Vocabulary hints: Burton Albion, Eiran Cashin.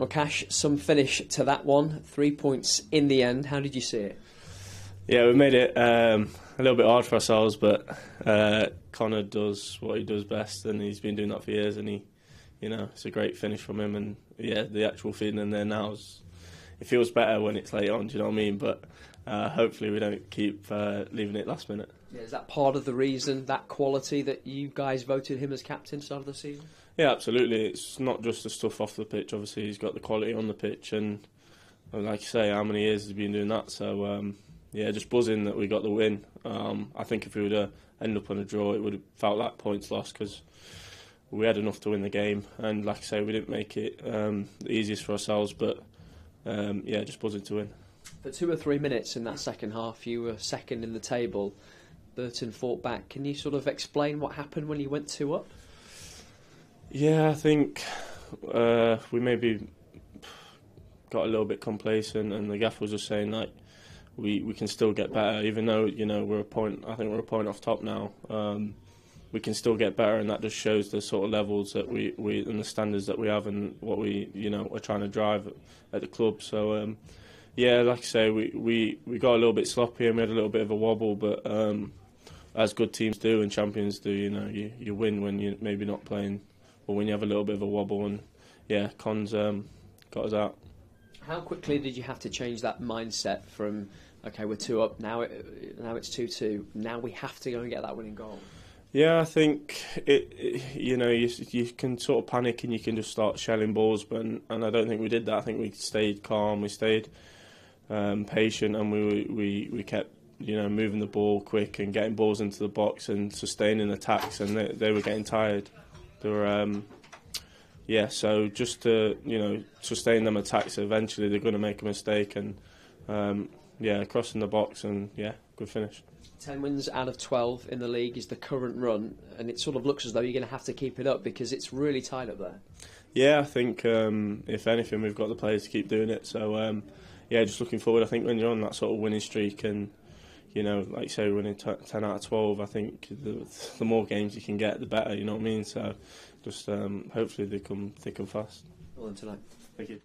Well, Cash, some finish to that one. 3 points in the end. How did you see it? Yeah, we made it a little bit hard for ourselves, but Connor does what he does best, and he's been doing that for years. And he, you know, it's a great finish from him. And yeah, the actual feeling in there now is, it feels better when it's late on. Do you know what I mean? But hopefully we don't keep leaving it last minute. Yeah, is that part of the reason, that quality, that you guys voted him as captain start of the season? Yeah, absolutely. It's not just the stuff off the pitch. Obviously, he's got the quality on the pitch, and like you say, how many years has he been doing that? So, yeah, just buzzing that we got the win. I think if we would have ended up on a draw, it would have felt like points lost because we had enough to win the game. And like I say, we didn't make it the easiest for ourselves, but yeah, just buzzing to win. For 2 or 3 minutes in that second half, you were second in the table. Burton fought back. Can you sort of explain what happened when you went 2 up? Yeah, I think we maybe got a little bit complacent, and the gaffer was just saying like we can still get better, even though, you know, we're a point. I think we're a point off top now. We can still get better, and that just shows the sort of levels that we and the standards that we have and what we, you know, are trying to drive at the club. So. Yeah, like I say, we got a little bit sloppy and we had a little bit of a wobble, but as good teams do and champions do, you know, you win when you're maybe not playing or when you have a little bit of a wobble, and yeah, Con's got us out. How quickly did you have to change that mindset from, OK, we're 2 up, now it's 2-2, now we have to go and get that winning goal? Yeah, I think, you know, you can sort of panic and you can just start shelling balls, but and I don't think we did that. I think we stayed calm, we stayed patient, and we kept, you know, moving the ball quick and getting balls into the box and sustaining attacks, and they were getting tired. They were yeah, so just to, you know, sustain them attacks, eventually they're going to make a mistake, and yeah, crossing the box, and yeah, good finish. 10 wins out of 12 in the league is the current run, and it sort of looks as though you're going to have to keep it up because it's really tight up there. Yeah, I think if anything, we've got the players to keep doing it, so yeah, just looking forward. I think when you're on that sort of winning streak and, you know, like you say, winning 10 out of 12, I think the more games you can get, the better, you know what I mean? So just hopefully they come thick and fast. Well done tonight. Thank you.